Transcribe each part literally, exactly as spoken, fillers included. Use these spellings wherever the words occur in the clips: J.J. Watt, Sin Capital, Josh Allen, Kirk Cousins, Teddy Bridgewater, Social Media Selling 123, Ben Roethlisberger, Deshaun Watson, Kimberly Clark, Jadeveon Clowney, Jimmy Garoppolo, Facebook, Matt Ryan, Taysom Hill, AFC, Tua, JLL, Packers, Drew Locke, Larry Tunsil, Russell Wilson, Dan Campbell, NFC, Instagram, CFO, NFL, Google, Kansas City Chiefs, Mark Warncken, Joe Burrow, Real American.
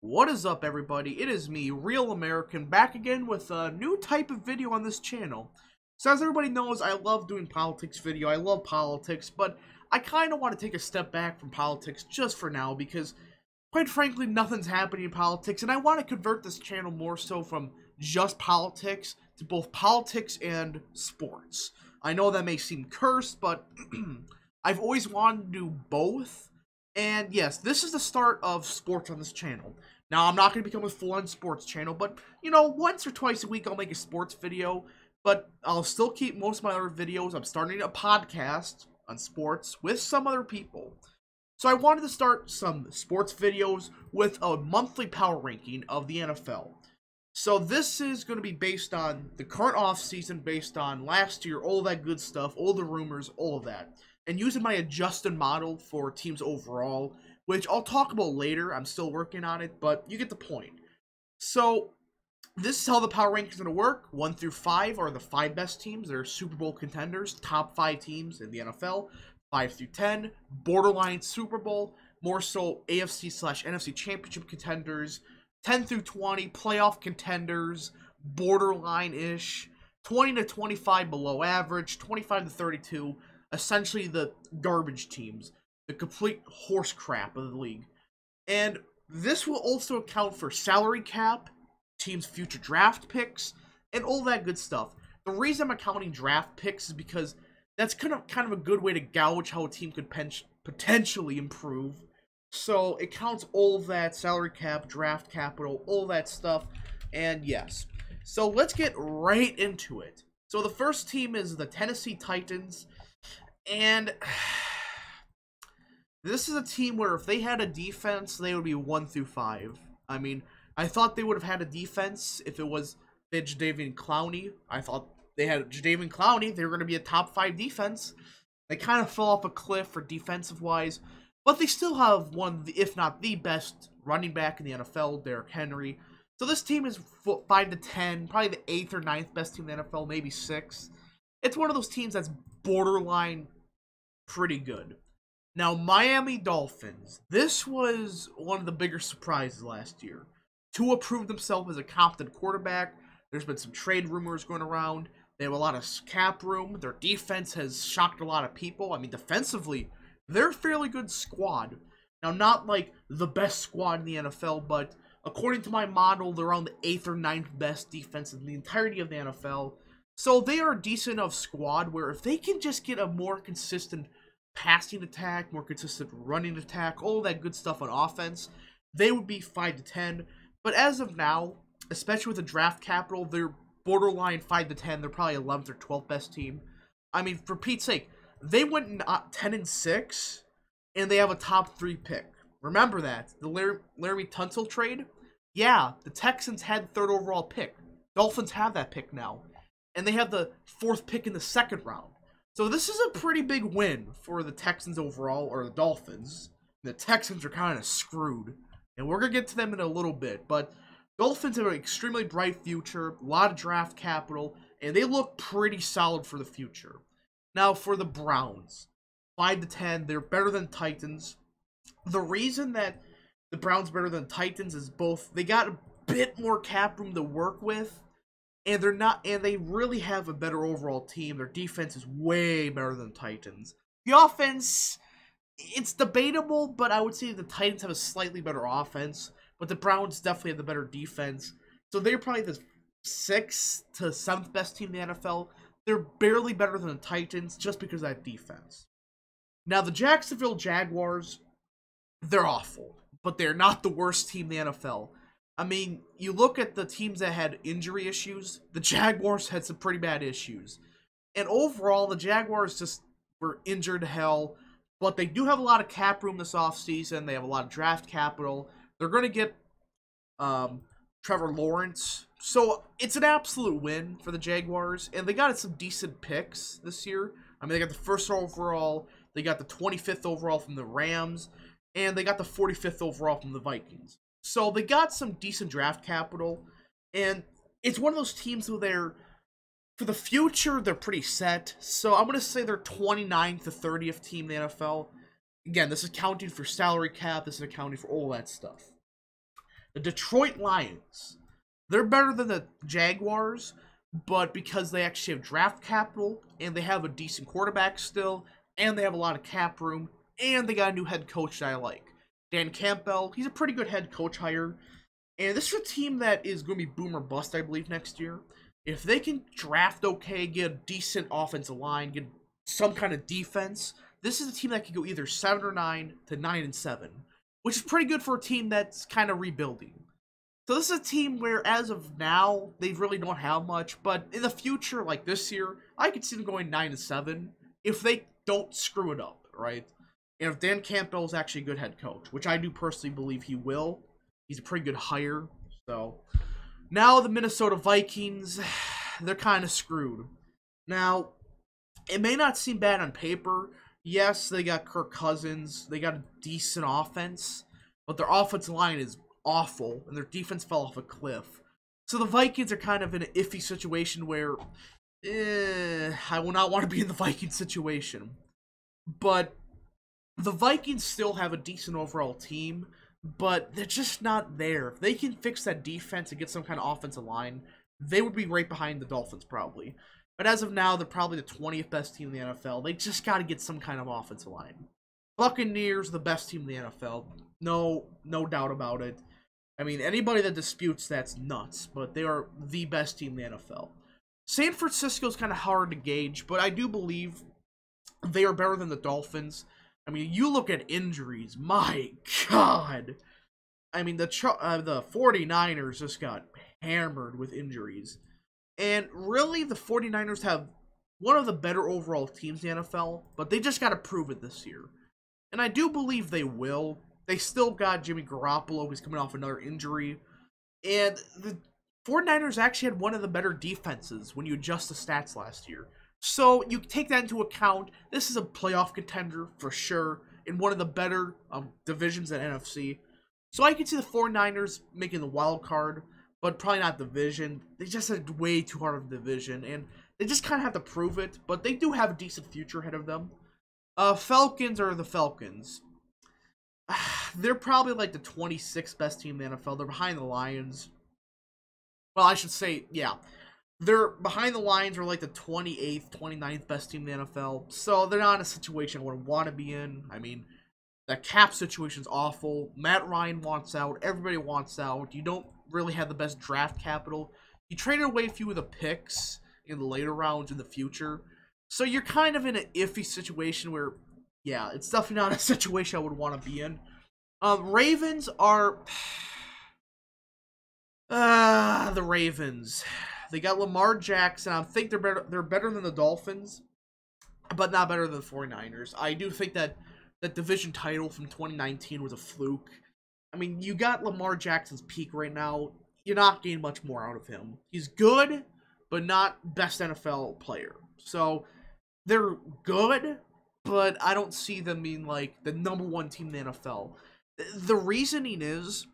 What is up, everybody? It is me, Real American, back again with a new type of video on this channel. So as everybody knows, I love doing politics video. I love politics, but I kind of want to take a step back from politics just for now because, quite frankly, nothing's happening in politics, and I want to convert this channel more so from just politics to both politics and sports. I know that may seem cursed, but I've always wanted to do both. And yes, this is the start of sports on this channel. Now, I'm not going to become a full-on sports channel, but, you know, once or twice a week I'll make a sports video, but I'll still keep most of my other videos. I'm starting a podcast on sports with some other people. So I wanted to start some sports videos with a monthly power ranking of the N F L. So this is going to be based on the current offseason, based on last year, all that good stuff, all the rumors, all of that. And using my adjusted model for teams overall, which I'll talk about later. I'm still working on it, but you get the point. So this is how the power rankings are going to work. One through five are the five best teams. They're Super Bowl contenders, top five teams in the N F L. Five through ten, borderline Super Bowl, more so A F C slash N F C championship contenders. Ten through twenty, playoff contenders, borderline-ish. Twenty to twenty-five, below average. Twenty-five to thirty-two. Essentially the garbage teams, the complete horse crap of the league. And this will also account for salary cap, teams' future draft picks, and all that good stuff. The reason I'm accounting draft picks is because that's kind of kind of a good way to gauge how a team could pen potentially improve. So it counts all of that: salary cap, draft capital, all that stuff. And yes, so let's get right into it. So the first team is the Tennessee Titans. And this is a team where if they had a defense, they would be one through five. I mean, I thought they would have had a defense if it was Jadeveon Clowney. I thought they had Jadeveon Clowney. They were going to be a top five defense. They kind of fell off a cliff for defensive wise, but they still have one of the, if not the best running back in the N F L, Derrick Henry. So this team is five to ten, probably the eighth or ninth best team in the N F L, maybe sixth. It's one of those teams that's borderline pretty good. Now, Miami Dolphins. This was one of the bigger surprises last year. Tua proved himself as a competent quarterback. There's been some trade rumors going around. They have a lot of cap room. Their defense has shocked a lot of people. I mean, defensively, they're a fairly good squad. Now, not like the best squad in the N F L, but according to my model, they're on the eighth or ninth best defense in the entirety of the N F L. So they are a decent enough squad where if they can just get a more consistent passing attack, more consistent running attack, all that good stuff on offense, they would be five to ten. But as of now, especially with the draft capital, they're borderline five to ten. They're probably eleventh or twelfth best team. I mean, for Pete's sake, they went ten and six, and they have a top three pick. Remember that. The Larry, Larry Tunsil trade? Yeah, the Texans had third overall pick. Dolphins have that pick now. And they have the fourth pick in the second round. So this is a pretty big win for the Texans overall, or the Dolphins. The Texans are kind of screwed. And we're going to get to them in a little bit. But Dolphins have an extremely bright future, a lot of draft capital, and they look pretty solid for the future. Now for the Browns. five to ten, they're better than Titans. The reason that the Browns are better than Titans is both they got a bit more cap room to work with, and they're not, and they really have a better overall team. Their defense is way better than the Titans. The offense, it's debatable, but I would say the Titans have a slightly better offense, but the Browns definitely have the better defense. So they're probably the sixth to seventh best team in the N F L. They're barely better than the Titans just because of that defense. Now, the Jacksonville Jaguars, they're awful, but they're not the worst team in the N F L. I mean, you look at the teams that had injury issues, the Jaguars had some pretty bad issues. And overall, the Jaguars just were injured hell, but they do have a lot of cap room this offseason. They have a lot of draft capital. They're going to get um, Trevor Lawrence. So it's an absolute win for the Jaguars, and they got some decent picks this year. I mean, they got the first overall, they got the twenty-fifth overall from the Rams, and they got the forty-fifth overall from the Vikings. So they got some decent draft capital, and it's one of those teams where they're, for the future, they're pretty set. So I'm going to say they're twenty-ninth to thirtieth team in the N F L. Again, this is counting for salary cap, this is accounting for all that stuff. The Detroit Lions. They're better than the Jaguars, but because they actually have draft capital, and they have a decent quarterback still, and they have a lot of cap room, and they got a new head coach that I like. Dan Campbell, he's a pretty good head coach hire. And this is a team that is going to be boom or bust, I believe, next year. If they can draft okay, get a decent offensive line, get some kind of defense, this is a team that could go either seven or nine to nine and seven, which is pretty good for a team that's kind of rebuilding. So this is a team where, as of now, they really don't have much, but in the future, like this year, I could see them going nine and seven if they don't screw it up, right? And if Dan Campbell is actually a good head coach, which I do personally believe he will. He's a pretty good hire. So now the Minnesota Vikings, they're kind of screwed. Now, it may not seem bad on paper. Yes, they got Kirk Cousins. They got a decent offense, but their offensive line is awful, and their defense fell off a cliff. So the Vikings are kind of in an iffy situation where eh, I will not want to be in the Vikings situation. But the Vikings still have a decent overall team, but they're just not there. If they can fix that defense and get some kind of offensive line, they would be right behind the Dolphins probably. But as of now, they're probably the twentieth best team in the N F L. They just got to get some kind of offensive line. Buccaneers, the best team in the N F L. No, no doubt about it. I mean, anybody that disputes that's nuts, but they are the best team in the N F L. San Francisco's kind of hard to gauge, but I do believe they are better than the Dolphins. I mean, you look at injuries, my God. I mean, the uh, the forty-niners just got hammered with injuries. And really, the forty-niners have one of the better overall teams in the N F L, but they just got to prove it this year. And I do believe they will. They still got Jimmy Garoppolo, who's coming off another injury. And the forty-niners actually had one of the better defenses when you adjust the stats last year. So, you take that into account. This is a playoff contender, for sure, in one of the better um, divisions in N F C. So, I can see the forty-niners making the wild card, but probably not division. They just had way too hard of a division, and they just kind of have to prove it, but they do have a decent future ahead of them. Uh, Falcons are the Falcons. They're probably like the twenty-sixth best team in the N F L. They're behind the Lions. Well, I should say, yeah. They're behind the Lions, are like the twenty-eighth, twenty-ninth best team in the N F L. So they're not in a situation I would want to be in. I mean, the cap situation's awful. Matt Ryan wants out. Everybody wants out. You don't really have the best draft capital. You traded away a few of the picks in the later rounds in the future. So you're kind of in an iffy situation where, yeah, it's definitely not a situation I would want to be in. Uh, Ravens are... Ah, uh, the Ravens... They got Lamar Jackson. I think they're better, they're better than the Dolphins, but not better than the forty-niners. I do think that that division title from twenty nineteen was a fluke. I mean, you got Lamar Jackson's peak right now. You're not getting much more out of him. He's good, but not best N F L player. So they're good, but I don't see them being like the number one team in the N F L. The reasoning is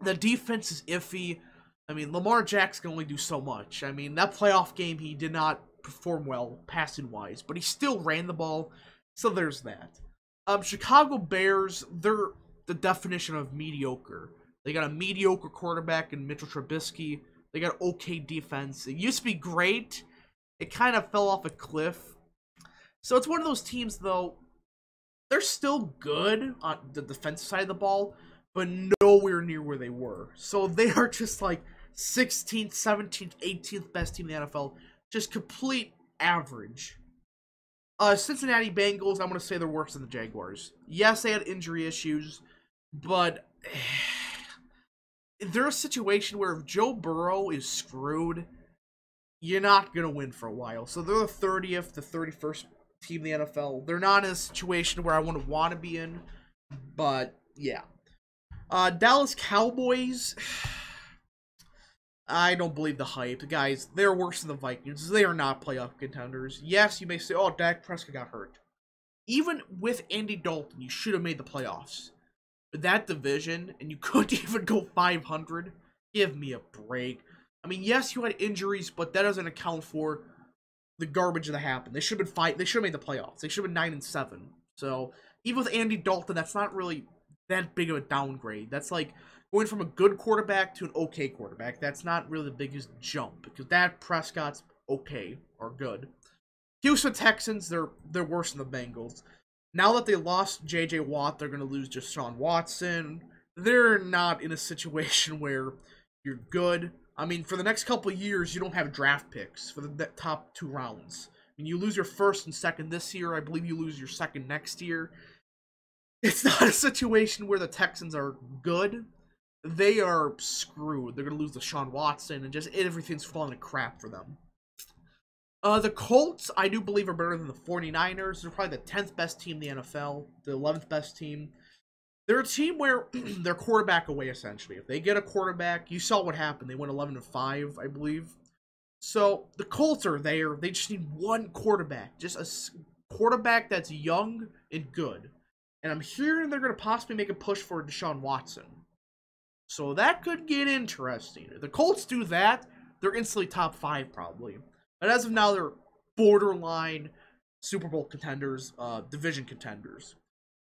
the defense is iffy. I mean, Lamar Jackson can only do so much. I mean, that playoff game, he did not perform well, passing-wise, but he still ran the ball, so there's that. Um, Chicago Bears, they're the definition of mediocre. They got a mediocre quarterback in Mitchell Trubisky. They got okay defense. It used to be great. It kind of fell off a cliff. So it's one of those teams, though, they're still good on the defensive side of the ball, but nowhere near where they were. So they are just like sixteenth, seventeenth, eighteenth best team in the N F L. Just complete average. Uh, Cincinnati Bengals, I'm going to say they're worse than the Jaguars. Yes, they had injury issues, but they're a situation where if Joe Burrow is screwed, you're not going to win for a while. So they're the thirtieth to thirty-first team in the N F L. They're not in a situation where I wouldn't want to be in, but yeah. Uh, Dallas Cowboys, I don't believe the hype. Guys, they're worse than the Vikings. They are not playoff contenders. Yes, you may say, oh, Dak Prescott got hurt. Even with Andy Dalton, you should have made the playoffs. But that division, and you couldn't even go five hundred, give me a break. I mean, yes, you had injuries, but that doesn't account for the garbage that happened. They should have been five, they should have made the playoffs. They should have been nine and seven. So, even with Andy Dalton, that's not really that big of a downgrade. That's like going from a good quarterback to an okay quarterback. That's not really the biggest jump, because Dak Prescott's okay or good. Houston Texans, they're they're worse than the Bengals. Now that they lost J J. Watt, they're going to lose Deshaun Watson. They're not in a situation where you're good. I mean, for the next couple of years, you don't have draft picks for the top two rounds. I mean, you lose your first and second this year. I believe you lose your second next year. It's not a situation where the Texans are good. They are screwed. They're going to lose Deshaun Watson, and just everything's falling to crap for them. Uh, the Colts, I do believe, are better than the forty-niners. They're probably the tenth best team in the N F L, the eleventh best team. They're a team where they're quarterback away, essentially. If they get a quarterback, you saw what happened. They went eleven and five, I believe. So the Colts are there. They just need one quarterback, just a quarterback that's young and good. And I'm hearing they're going to possibly make a push for Deshaun Watson. So that could get interesting. If the Colts do that, they're instantly top five, probably. But as of now, they're borderline Super Bowl contenders, uh, division contenders.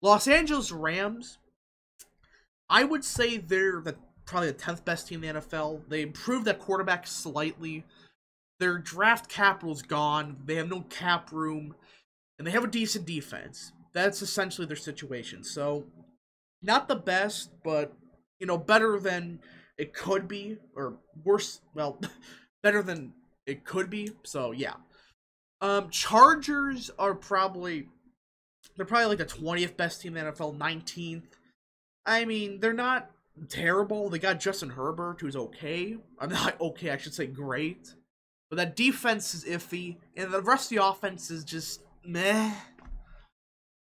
Los Angeles Rams, I would say they're the, probably the tenth best team in the N F L. They improved at quarterback slightly. Their draft capital's gone. They have no cap room. And they have a decent defense. That's essentially their situation. So, not the best, but, you know, better than it could be. Or worse, well, better than it could be. So, yeah. Um, Chargers are probably... They're probably like the twentieth best team in the N F L, nineteenth. I mean, they're not terrible. They got Justin Herbert, who's okay. I'm not okay, I should say great. But that defense is iffy, and the rest of the offense is just meh.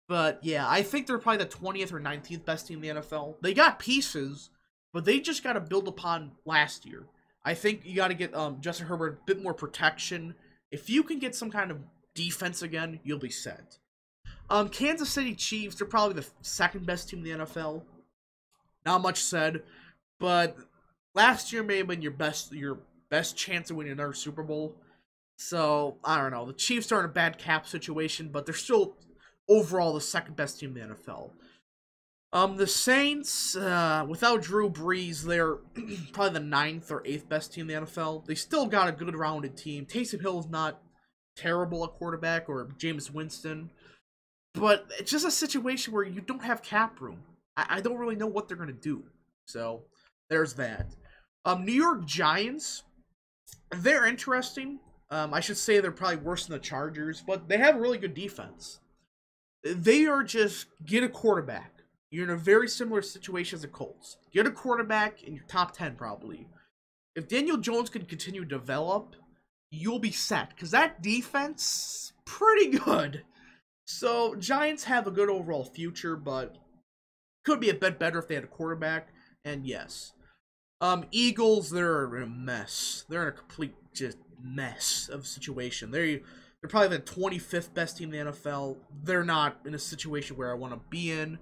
But yeah, I think they're probably the twentieth or nineteenth best team in the N F L. They got pieces, but they just got to build upon last year. I think you got to get um, Justin Herbert a bit more protection. If you can get some kind of defense again, you'll be set. Um, Kansas City Chiefs, they're probably the second best team in the N F L. Not much said, but last year may have been your best your best chance of winning another Super Bowl. So, I don't know. The Chiefs are in a bad cap situation, but they're still overall the second best team in the N F L. Um, the Saints, uh, without Drew Brees, they're probably the ninth or eighth best team in the N F L. They still got a good rounded team. Taysom Hill is not terrible at quarterback, or Jameis Winston. But it's just a situation where you don't have cap room. I, I don't really know what they're going to do. So, there's that. Um, New York Giants, they're interesting. Um, I should say they're probably worse than the Chargers, but they have a really good defense. They are just, get a quarterback. You're in a very similar situation as the Colts. Get a quarterback in your top ten, probably. If Daniel Jones can continue to develop, you'll be set. Because that defense, pretty good. So, Giants have a good overall future, but could be a bit better if they had a quarterback, and yes. Um, Eagles, they're in a mess. They're in a complete just mess of a situation. They, they're probably the twenty-fifth best team in the N F L. They're not in a situation where I want to be in.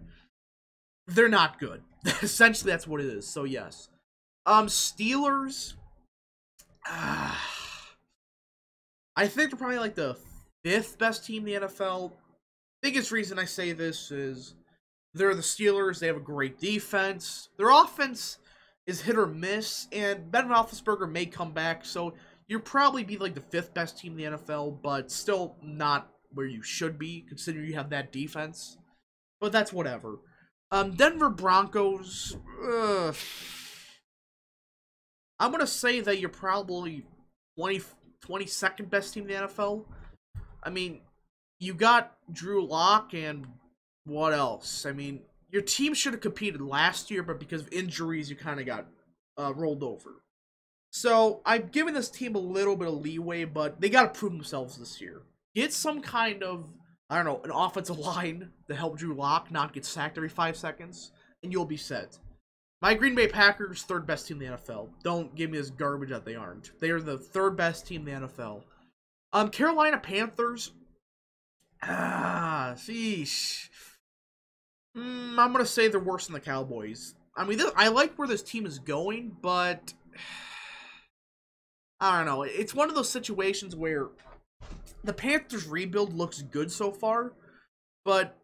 They're not good. Essentially, that's what it is, so yes. Um, Steelers, uh, I think they're probably like the fifth best team in the N F L. Biggest reason I say this is they're the Steelers. They have a great defense. Their offense is hit or miss, and Ben Roethlisberger may come back, so you'll probably be like the fifth best team in the N F L, but still not where you should be, considering you have that defense. But that's whatever. Um, Denver Broncos, ugh. I'm going to say that you're probably twenty, twenty-second best team in the N F L. I mean, you got Drew Locke, and what else? I mean, your team should have competed last year, but because of injuries, you kind of got uh, rolled over. So, I've given this team a little bit of leeway, but they got to prove themselves this year. Get some kind of, I don't know, an offensive line to help Drew Locke not get sacked every five seconds, and you'll be set. My Green Bay Packers, third best team in the N F L. Don't give me this garbage that they aren't. They are the third best team in the N F L. Um, Carolina Panthers, ah, sheesh. Mm, I'm going to say they're worse than the Cowboys. I mean, this, I like where this team is going, but I don't know. It's one of those situations where the Panthers' rebuild looks good so far, but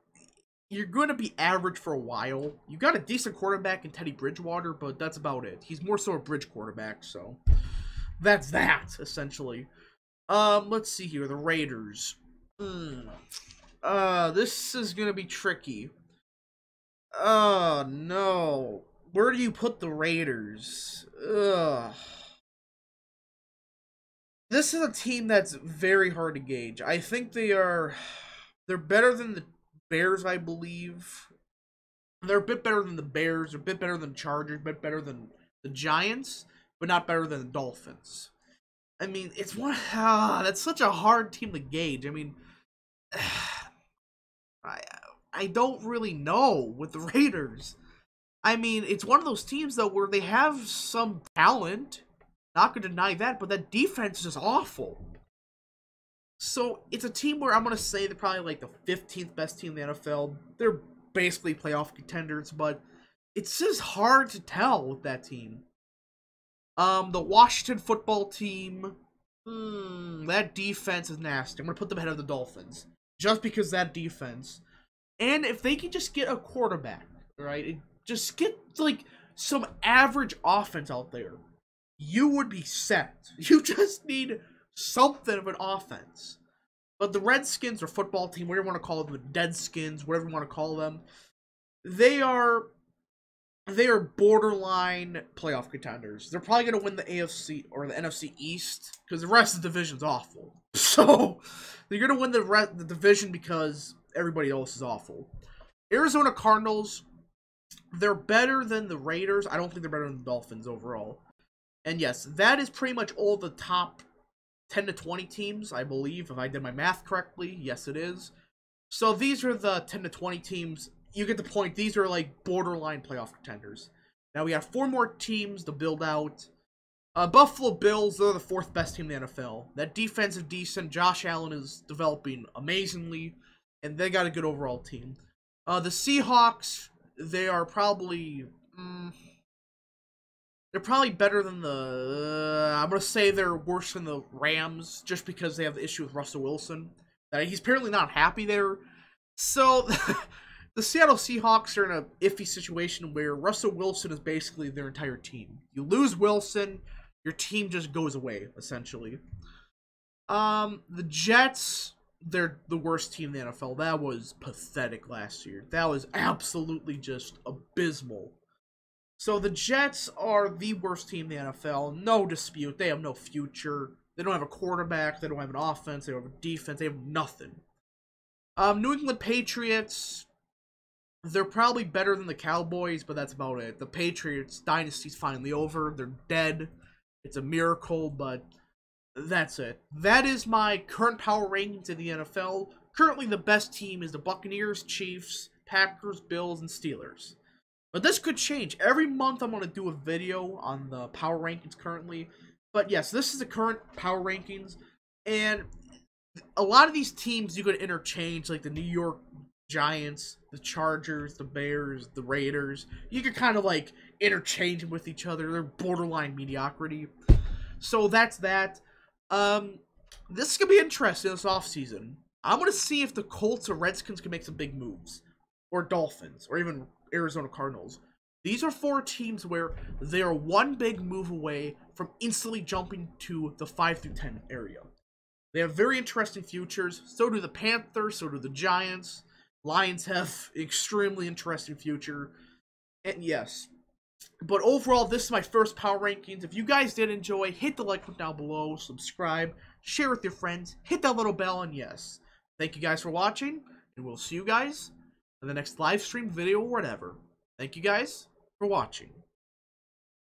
you're going to be average for a while. You got a decent quarterback in Teddy Bridgewater, but that's about it. He's more so a bridge quarterback, so that's that, essentially. Um, let's see here. The Raiders. Mm. Uh, this is going to be tricky. Oh, no. Where do you put the Raiders? Ugh. This is a team that's very hard to gauge. I think they are... They're better than the Bears, I believe. They're a bit better than the Bears. They're a bit better than Chargers. A bit better than the Giants. But not better than the Dolphins. I mean, it's one... Ah, that's such a hard team to gauge. I mean... I, I don't really know with the Raiders. I mean, it's one of those teams, though, where they have some talent. Not going to deny that, but that defense is just awful. So, it's a team where I'm going to say they're probably like the fifteenth best team in the N F L. They're basically playoff contenders, but it's just hard to tell with that team. Um, the Washington football team, hmm, that defense is nasty. I'm going to put them ahead of the Dolphins. Just because that defense. And if they can just get a quarterback, right? It, just get, like, some average offense out there. You would be set. You just need something of an offense. But the Redskins, or football team, whatever you want to call them, the Deadskins, whatever you want to call them, they are they are borderline playoff contenders. They're probably going to win the A F C or the N F C East because the rest of the division's awful. So, they're going to win the, re the division because everybody else is awful. Arizona Cardinals, they're better than the Raiders. I don't think they're better than the Dolphins overall. And yes, that is pretty much all the top ten to twenty teams, I believe, if I did my math correctly. Yes, it is. So these are the ten to twenty teams. You get the point. These are like borderline playoff contenders. Now we have four more teams to build out. Uh, Buffalo Bills, they're the fourth best team in the N F L. That defense is decent. Josh Allen is developing amazingly. And they got a good overall team. Uh, the Seahawks, they are probably... Mm, They're probably better than the... Uh, I'm going to say they're worse than the Rams just because they have the issue with Russell Wilson. Uh, he's apparently not happy there. So, the Seattle Seahawks are in an iffy situation where Russell Wilson is basically their entire team. You lose Wilson, your team just goes away, essentially. Um, the Jets, they're the worst team in the N F L. That was pathetic last year. That was absolutely just abysmal. So the Jets are the worst team in the N F L. No dispute. They have no future. They don't have a quarterback. They don't have an offense. They don't have a defense. They have nothing. Um, New England Patriots, they're probably better than the Cowboys, but that's about it. The Patriots dynasty's finally over. They're dead. It's a miracle, but that's it. That is my current power rankings in the N F L. Currently, the best team is the Buccaneers, Chiefs, Packers, Bills, and Steelers. But this could change. Every month I'm going to do a video on the power rankings currently. But yes, this is the current power rankings. And a lot of these teams you could interchange, like the New York Giants, the Chargers, the Bears, the Raiders. You could kind of like interchange them with each other. They're borderline mediocrity. So that's that. Um, this is going to be interesting this offseason. I'm going to see if the Colts or Redskins can make some big moves. Or Dolphins. Or even... Arizona Cardinals. These are four teams where they are one big move away from instantly jumping to the five through ten area. They have very interesting futures. So do the Panthers, so do the Giants. Lions have extremely interesting future. And yes. But overall, this is my first power rankings. If you guys did enjoy, hit the like button down below, subscribe, share with your friends, hit that little bell, and yes. Thank you guys for watching, and we'll see you guys in the next live stream, video, or whatever. Thank you guys for watching.